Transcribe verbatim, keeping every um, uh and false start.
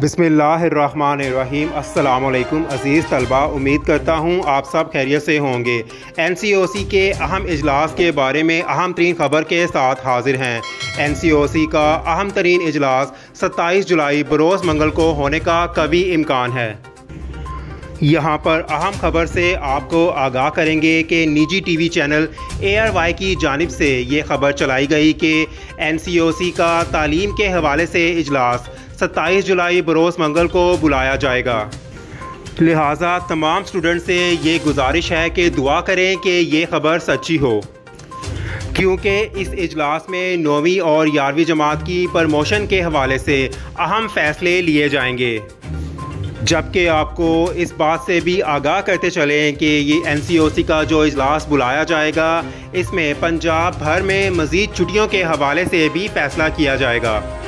बिस्मिल्लाहिर्रहमानिर्रहीम। अस्सलामुअलैकुम अज़ीज़ तलबा, उम्मीद करता हूँ आप सब खैरियत से होंगे। एन सी ओ सी के अहम इजलास के बारे में अहम तरीन ख़बर के साथ हाज़िर हैं। एन सी ओ सी का अहम तरीन इजलास सत्ताईस जुलाई बरोज़ मंगल को होने का कभी इम्कान है। यहाँ पर अहम ख़बर से आपको आगाह करेंगे कि निजी TV channel A R Y की जानिब से ये खबर चलाई गई कि एन सी ओ सी का तालीम के हवाले से इजलास सत्ताईस जुलाई बरोज़ मंगल को बुलाया जाएगा। लिहाजा तमाम स्टूडेंट से ये गुजारिश है कि दुआ करें कि ये खबर सच्ची हो, क्योंकि इस इजलास में नौवीं और ग्यारहवीं जमात की प्रमोशन के हवाले से अहम फ़ैसले लिए जाएंगे। जबकि आपको इस बात से भी आगाह करते चलें कि ये एन सी ओ सी का जो इजलास बुलाया जाएगा, इसमें पंजाब भर में मज़ीद छुट्टियों के हवाले से भी फ़ैसला किया जाएगा।